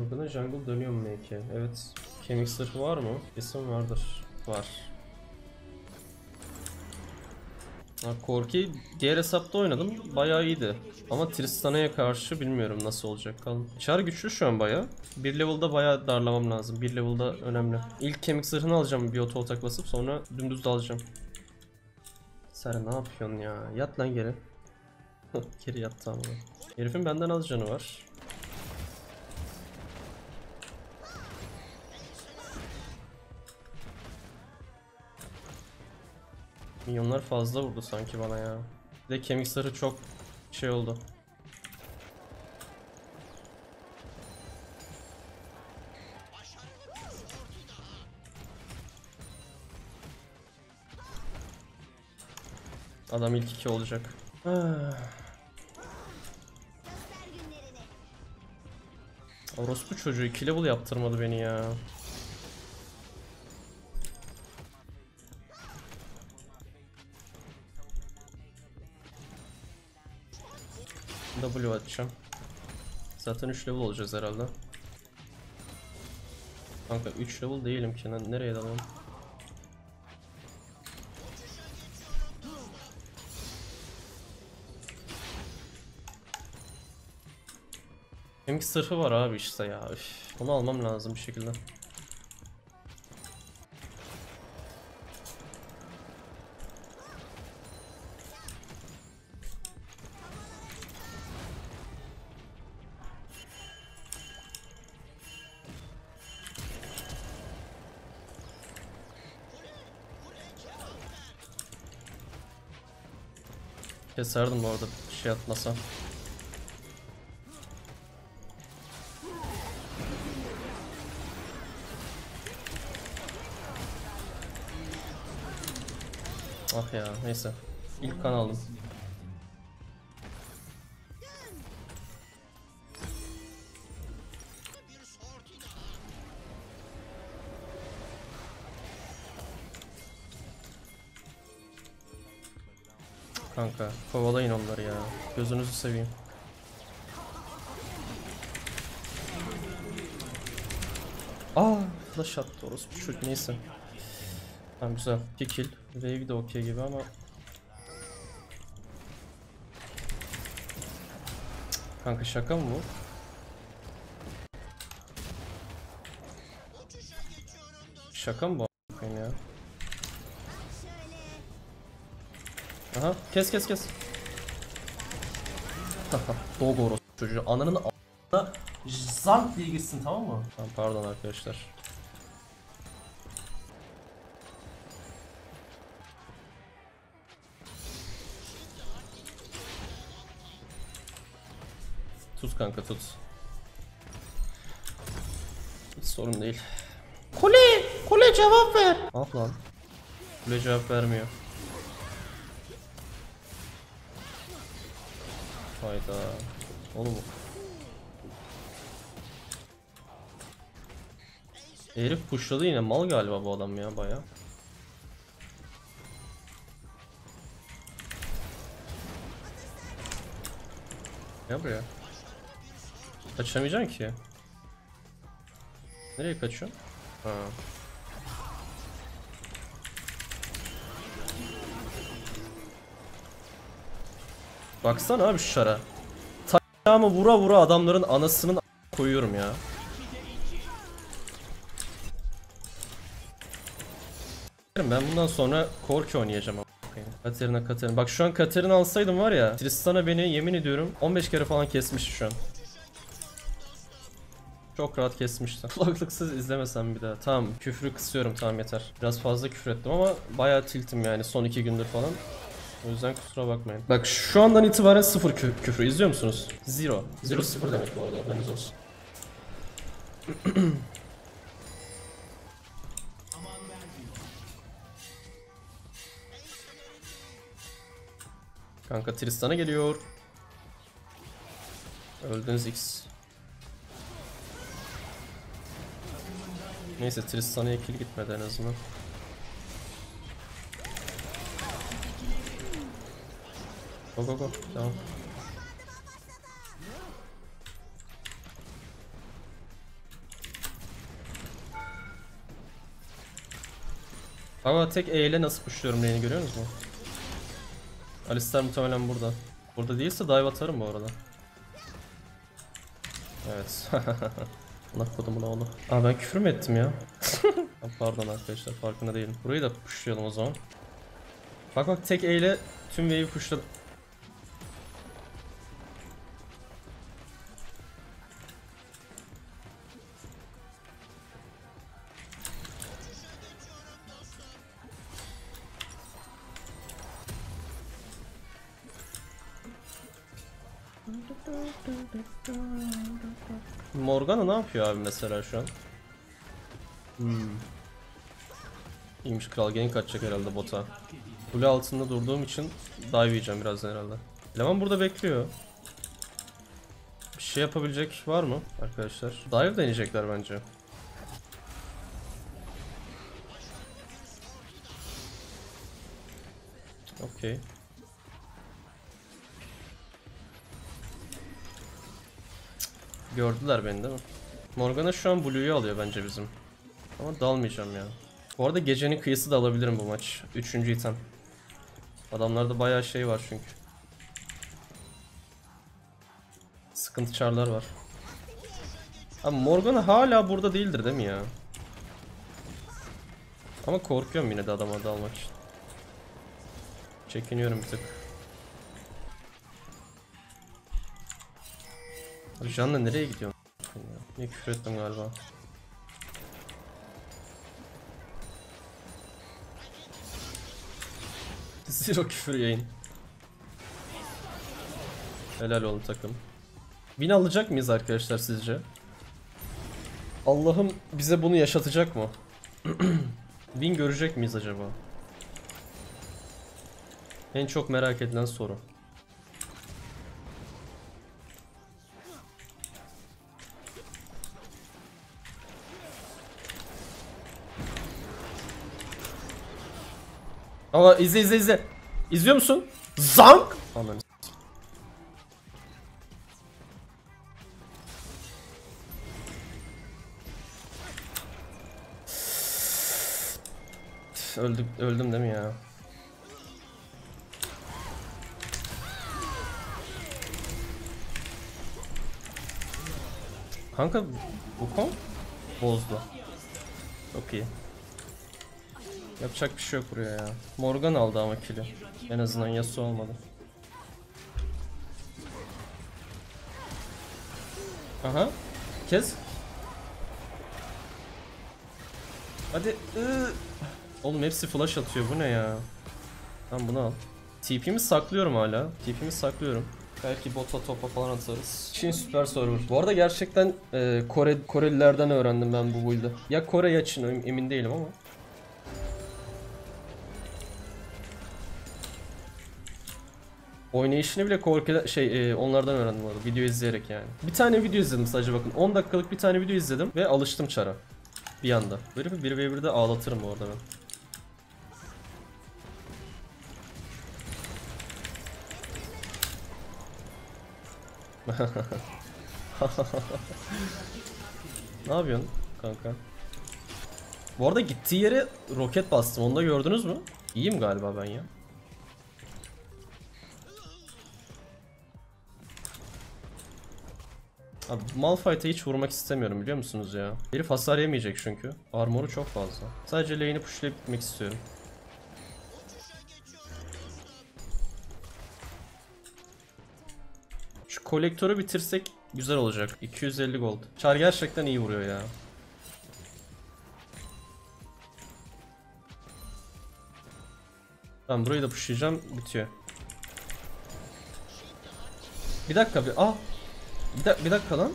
Morgana jungle dönüyor mu belki? Evet. Kemik sırfı var mı? Kesin vardır. Var. Corki diğer hesapta oynadım. Bayağı iyiydi. Ama Tristana'ya karşı bilmiyorum nasıl olacak. Kalın. Char güçlü şu an bayağı. Bir level'da bayağı darlamam lazım. Bir level'da önemli. İlk kemik zırhını alacağım bir oto taklasıp sonra dümdüz dalacağım. Sarı ne yapıyorsun ya? Yat lan geri. Geri yat tamam. Herifin benden az canı var. Milyonlar fazla vurdu sanki bana ya. Bir de kemik sarı çok şey oldu. Adam ilk iki olacak. Orospu çocuğu 2 level yaptırmadı beni ya. W atacağım. Zaten 3 level olacağız herhalde. Kanka 3 level değilim ki. Nereye dalalım? Kemik sırfı var abi işte ya. Üf. Onu almam lazım bir şekilde. Keserdim bu arada bir şey atmasam. Ah ya neyse. İlk kan aldım. Kanka kovalayın onları ya. Gözünüzü seveyim. Aa, flash attı orospu çocuk neyse. Tamam güzel. 2 kill. Wave de okey gibi ama. Kanka şaka mı bu? Şaka mı bu a**ayım ya? Aha kes kes kes. Dogo orospu çocuğu ananın a**ına zank diye gitsin tamam mı? Tamam, pardon arkadaşlar. Tut kanka tut. Hiç sorun değil. Kule! Kule cevap ver! Ah lan. Kule cevap vermiyor. Hayda. Oğlum. Herif pushladı yine. Mal galiba bu adam ya baya. Ne buraya? Kaçamayacaksın ki. Nereye kaçıyorsun? Ha. Baksana abi şu şara. Tayağımı vura vura adamların anasının a**ına koyuyorum ya. Ben bundan sonra Corki oynayacağım a**ına. Katarina. Bak şu an Katarina alsaydım var ya. Tristana beni yemin ediyorum 15 kere falan kesmiş şu an. Çok rahat kesmişti. Kulaklıksız izlemesem bir daha. Tamam küfrü kısıyorum tamam yeter. Biraz fazla küfür ettim ama bayağı tiltim yani son 2 gündür falan. O yüzden kusura bakmayın. Bak şu andan itibaren sıfır küfrü izliyor musunuz? Zero. Zero sıfır demek bu arada haberiniz olsun. Kanka Tristana geliyor. Öldünüz X. Neyse Tristan'a kill gitmedi en azından. Go go go. Tamam. Ama tek E ile nasıl pushluyorum lane'i görüyor musunuz? Alistar muhtemelen burada. Burada değilse dive atarım bu arada. Evet. Allah kodumun oğlu. Aa, ben küfür mü ettim ya? Pardon arkadaşlar, farkında değilim. Burayı da pushlayalım o zaman. Bak bak, tek E ile tüm wave'i pushladım. Morgana ne yapıyor abi mesela şu an? İyiymiş kral, gank atacak herhalde bota. Kule altında durduğum için dive yiyeceğim birazdan herhalde. Eleman burada bekliyor. Bir şey yapabilecek var mı arkadaşlar? Dive deneyecekler bence. Okey. Gördüler beni değil mi? Morgana şu an Blue'yu alıyor bence bizim. Ama dalmayacağım ya. Bu arada gecenin kıyısı da alabilirim bu maç. 3. item. Adamlarda bayağı şey var çünkü. Sıkıntı çarlar var. Abi Morgana hala burada değildir değil mi ya? Ama korkuyorum yine de adama dalmak için. Çekiniyorum bir tık. Janna nereye gidiyor? Niye küfür ettim galiba? Zero küfür yayın. Helal olun takım. Win alacak mıyız arkadaşlar sizce? Allah'ım bize bunu yaşatacak mı? Win görecek miyiz acaba? En çok merak edilen soru. Ama izle izle izle. İzliyor musun? Zank! Anladım. Öldüm değil mi ya? Kanka bu kon bozdu. Çok iyi. Yapacak bir şey yok buraya ya. Morgan aldı ama kill'i. En azından Yasuo olmadı. Aha. Kes. Hadi. Oğlum hepsi flash atıyor. Bu ne ya? Tamam bunu al. TP'mi saklıyorum hala. TP'mi saklıyorum. Belki bota topa falan atarız. Çin süper server. Bu arada gerçekten Korelilerden öğrendim ben bu build'i. Ya Kore ya Çin, emin değilim ama. Oynayışını bile Corki'den onlardan öğrendim orada, video izleyerek yani. Bir tane video izledim sadece, bakın 10 dakikalık bir tane video izledim ve alıştım çara. Bir anda. Böyle bir 1v1'de ağlatırım orada ben. Ne yapıyorsun kanka? Bu arada gittiği yere roket bastım, onu da gördünüz mü? İyiyim galiba ben ya. Abi Malphite'e hiç vurmak istemiyorum biliyor musunuz ya? Herif hasar yemeyecek çünkü. Armoru çok fazla. Sadece lane'i pushlayıp gitmek istiyorum. Şu kolektörü bitirsek güzel olacak. 250 gold. Char gerçekten iyi vuruyor ya. Tamam burayı da pushlayacağım. Bitiyor. Bir dakika bir... Ah! Bir dakika lan.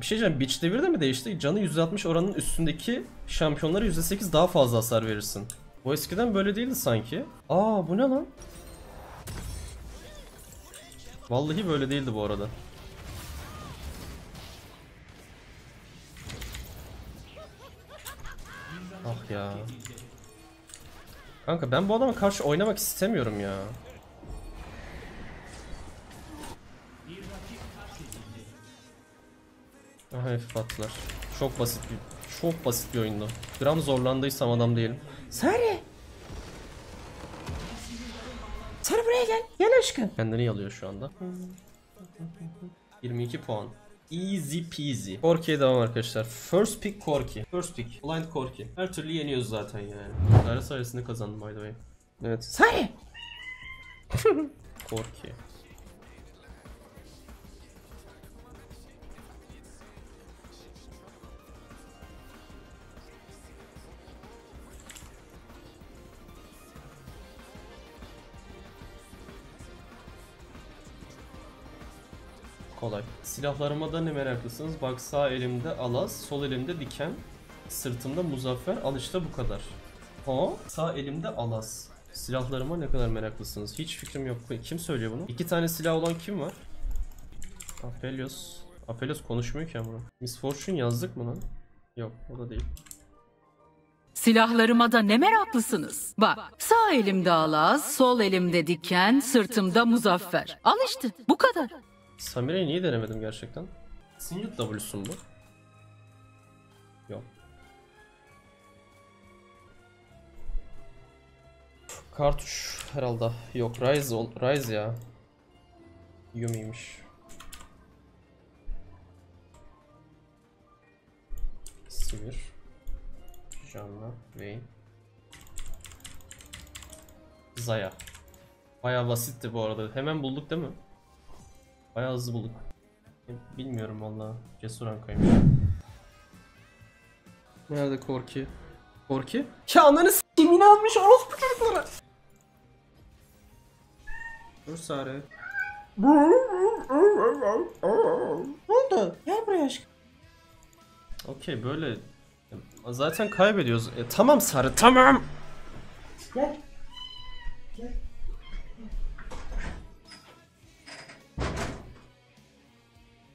Bir şey diyeceğim. Beach devirde mi değişti? Canı %60 oranın üstündeki şampiyonlara %8 daha fazla hasar verirsin. Bu eskiden böyle değildi sanki. Aa bu ne lan? Vallahi böyle değildi bu arada. Ah ya. Kanka ben bu adama karşı oynamak istemiyorum ya. Aha, hafif atlar. Çok basit bir oyundu. Gram zorlandıysam adam değilim. Sare. Sare buraya gel. Gel aşkım. Kendini yalıyor şu anda. 22 puan. Easy peasy. Corki'ye devam arkadaşlar. First pick Corki. First pick. Blind Corki. Her türlü yeniyoruz zaten yani. Sare sayesinde kazandım by the way. Evet. Sare. Corki. Kolay. Silahlarıma da ne meraklısınız? Bak sağ elimde Alaz, sol elimde diken, sırtımda muzaffer, al işte bu kadar. O sağ elimde Alaz. Silahlarıma ne kadar meraklısınız? Hiç fikrim yok. Kim söylüyor bunu? İki tane silah olan kim var? Aphelios. Aphelios konuşmuyor ki ama. Miss Fortune yazdık mı lan? Yok, o da değil. Silahlarıma da ne meraklısınız? Bak, sağ elimde Alaz, sol elimde diken, sırtımda muzaffer. Al işte bu kadar. Samira'yı niye denemedim gerçekten? Single W'sun bu. Yok. Kartuş herhalde. Yok, Rise ol. Rise ya. Yumi'ymiş. Sivir. Janna, Vayne. Zaya. Bayağı basitti bu arada. Hemen bulduk değil mi? Bayağı hızlı bulduk. Bilmiyorum vallahi. Cesur Anka'ymış. Nerede Corki? Corki? Ya ananı s***im yine almış orospu çocuklara. Dur Sare. Ne oldu? Gel buraya aşkım. Okey böyle. Zaten kaybediyoruz. Tamam Sare tamam. Gel. Gel.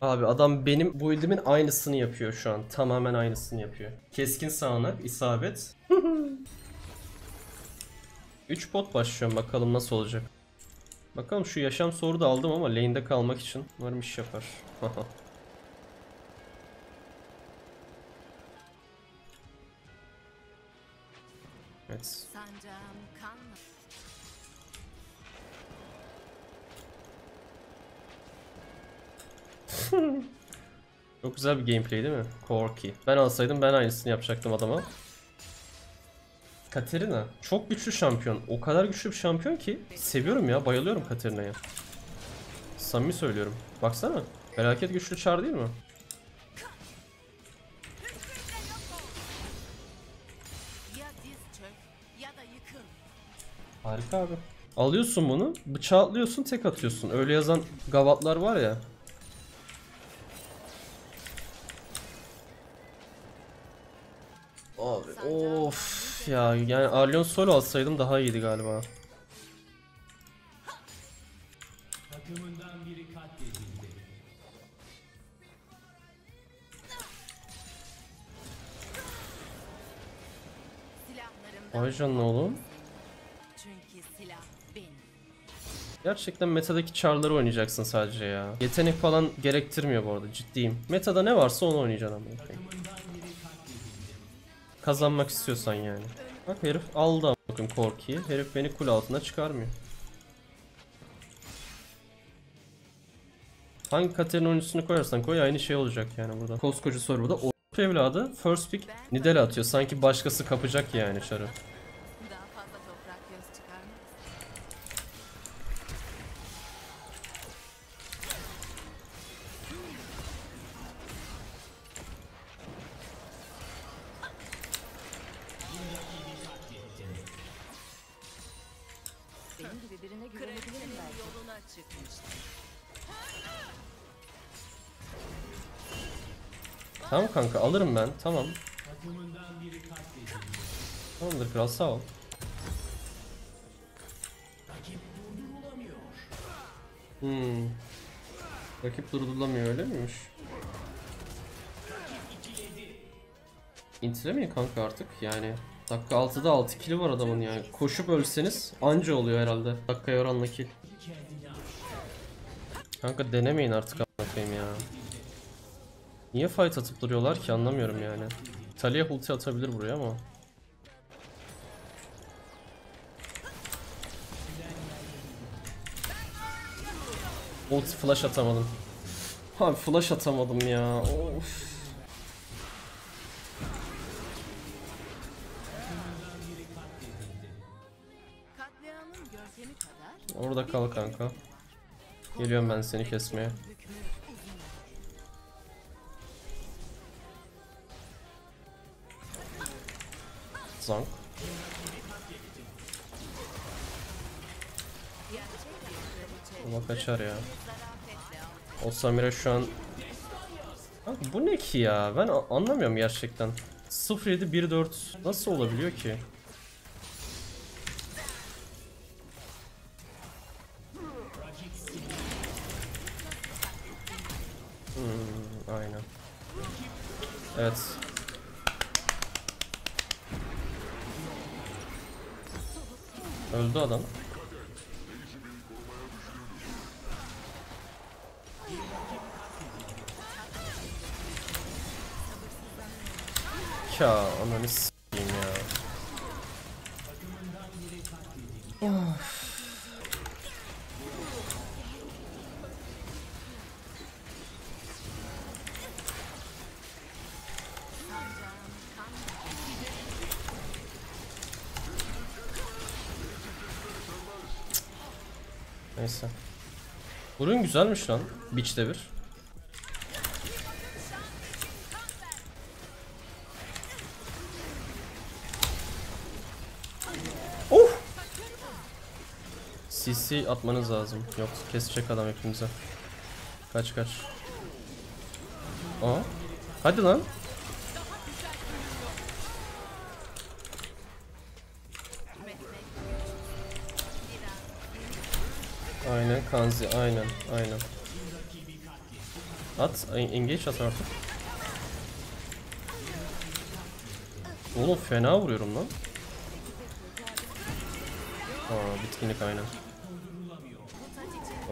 Abi adam benim build'imin aynısını yapıyor şu an. Tamamen aynısını yapıyor. Keskin sağanak, isabet. 3 pot başlıyorum bakalım nasıl olacak. Bakalım şu yaşam soru da aldım ama lane'de kalmak için. Umarım iş yapar. Evet. Çok güzel bir gameplay değil mi? Corki. Ben alsaydım ben aynısını yapacaktım adama. Katarina çok güçlü şampiyon. O kadar güçlü bir şampiyon ki seviyorum ya, bayılıyorum Katarina'ya. Samimi söylüyorum. Baksana. Felaket güçlü çar değil mi? Harika abi. Alıyorsun bunu, bıçağı atlıyorsun, tek atıyorsun. Öyle yazan gavatlar var ya. Abi of ya, yani Arlyon solo alsaydım daha iyiydi galiba. Ay canına oğlum. Gerçekten metadaki çarları oynayacaksın sadece ya. Yetenek falan gerektirmiyor bu arada, ciddiyim. Metada ne varsa onu oynayacaksın ama. Kazanmak istiyorsan yani. Bak herif aldı bakın Corki'yi. Herif beni kule altına çıkarmıyor. Hangi Katarina'nın üstüne koyarsan koy aynı şey olacak yani burada. Koskoca soru burada. O evladı first pick Nidale atıyor. Sanki başkası kapacak yani çarı. Tamam kanka alırım ben tamam. Tamamdır kral sağ ol. Rakip durdurulamıyor öyle miymiş? İntilemeyin kanka artık yani. Dakika 6'da 6 kili var adamın yani. Koşup ölseniz anca oluyor herhalde. Dakikaya oranla kill. Kanka denemeyin artık a**ayım ya. Niye fight atıp duruyorlar ki anlamıyorum yani. Talia ulti atabilir buraya ama. Ult flash atamadım. Abi flash atamadım ya. Of. Orada kal kanka. Geliyorum ben seni kesmeye. Zank. Ama kaçar ya. O Samira şu an... Abi bu ne ki ya? Ben anlamıyorum gerçekten. 0-7-1-4 nasıl olabiliyor ki? Aynen. Evet. Öldü adam. Ya ananı s**eyim ya. Neyse. Burun güzelmiş lan. Biçte bir. CC atmanız lazım. Yok, kesecek adam hepimize. Kaç kaç. Aa. Hadi lan. Aynen Kanzi, aynen, aynen. At, engage at artık. Oğlum fena vuruyorum lan. Aa, bitkinlik aynen.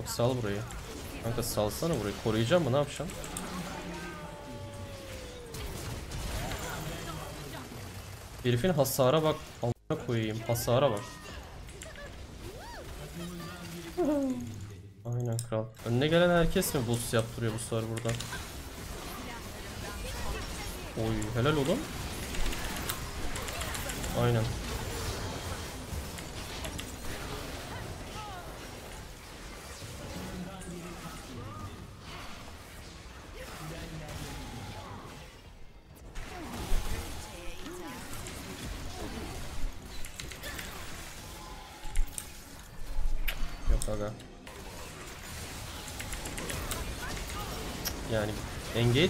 Bak sal burayı. Kanka salsana burayı. Koruyacağım mı? Ne yapacağım? Herifin hasara bak. Allah'a koyayım. Hasara bak. Aynen kral. Önüne gelen herkes mi boost yaptırıyor bu sefer burada? Oy helal oğlum. Aynen. Aga. Yani engage.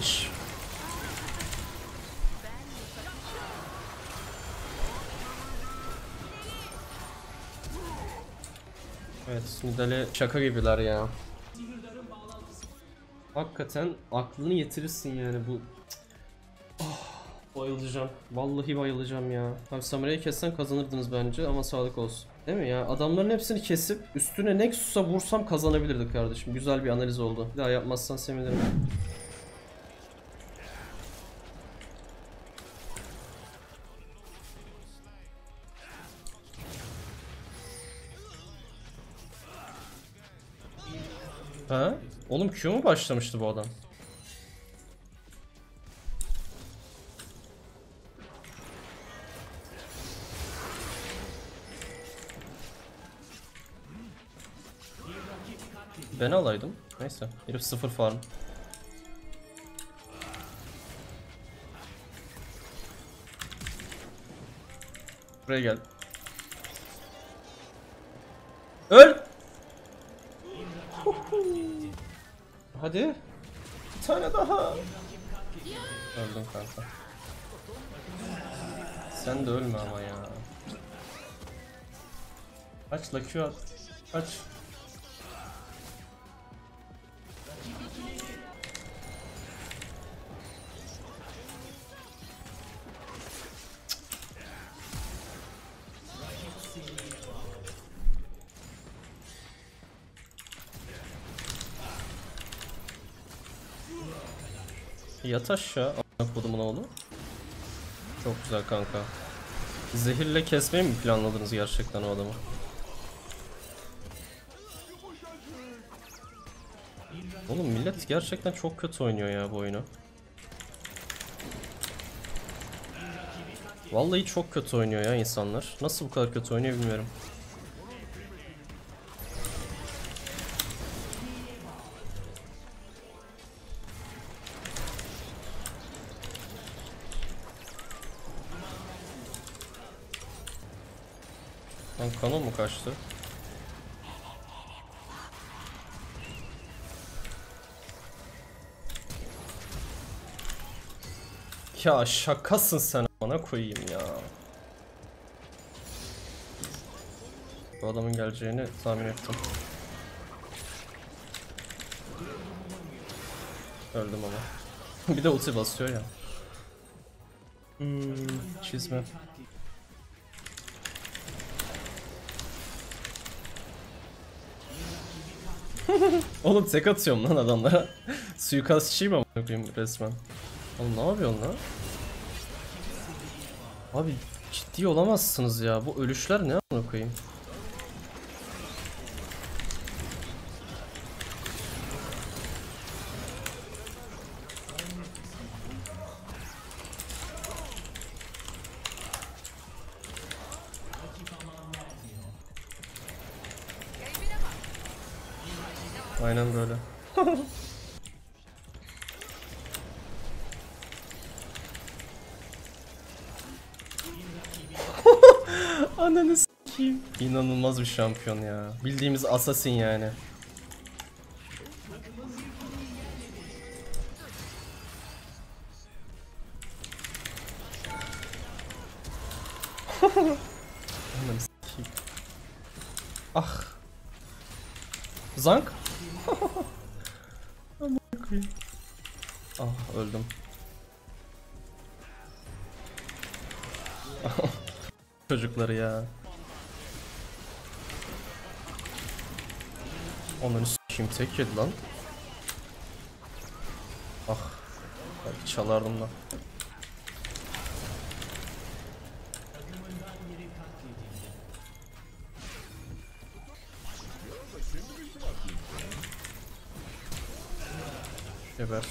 Evet, Nidale şaka gibiler ya. Hakikaten aklını yitirirsin yani bu. Oh, bayılacağım. Vallahi bayılacağım ya. Abi Samira'yı kessen kazanırdınız bence ama sağlık olsun. Değil mi ya? Adamların hepsini kesip üstüne Nexus'a vursam kazanabilirdik kardeşim. Güzel bir analiz oldu. Bir daha yapmazsan sevinirim. Ha? Oğlum Q mu başlamıştı bu adam? Ben alaydım. Neyse. Herif 0 farm. Buraya gel. Öl! Hadi. Bir tane daha. Öldüm kanka. Sen de ölme ama ya. Aç la Q at. Aç. Yat aşağı a**a kodumun oğlu. Çok güzel kanka. Zehirle kesmeyi mi planladınız gerçekten o adamı? Oğlum millet gerçekten çok kötü oynuyor ya bu oyunu. Vallahi çok kötü oynuyor ya insanlar. Nasıl bu kadar kötü oynuyor bilmiyorum. Lan kanon mu kaçtı? Ya şakasın sen, bana koyayım ya. Bu adamın geleceğini tahmin ettim. Öldüm ama. Bir de ulti basıyor ya. Çizme. Oğlum tek atıyorum lan adamlara. Suikastçıyım ama resmen. Oğlum ne yapıyorsun lan? Abi ciddi olamazsınız ya. Bu ölüşler ne amına koyayım? Aynen böyle. Ananı s**eyim. İnanılmaz bir şampiyon ya. Bildiğimiz assassin yani. Ananı s**eyim. Ah. Zank. Ah öldüm. Çocukları ya. Onları s**eyim, tek yedi lan. Ah. Belki çalardım lan. Geber.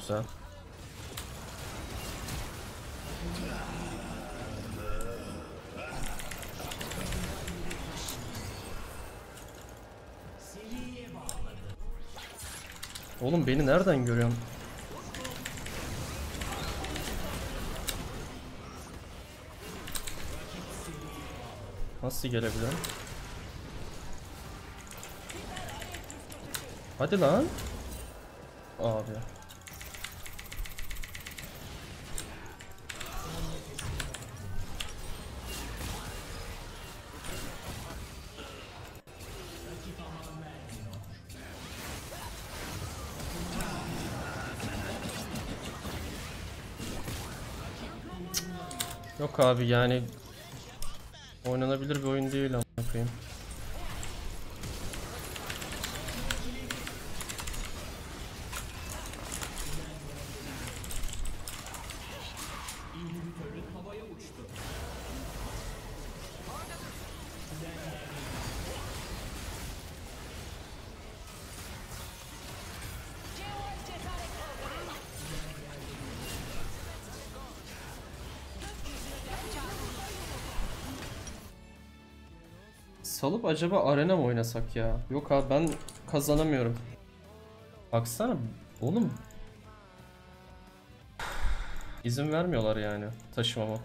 Güzel. Oğlum beni nereden görüyorsun? Nasıl gelebilirim? Hadi lan. Abi. Yok abi yani oynanabilir bir oyun değil ama yapayım. Salıp acaba arena mı oynasak ya? Yok abi ben kazanamıyorum. Baksana oğlum. İzin vermiyorlar yani taşımama.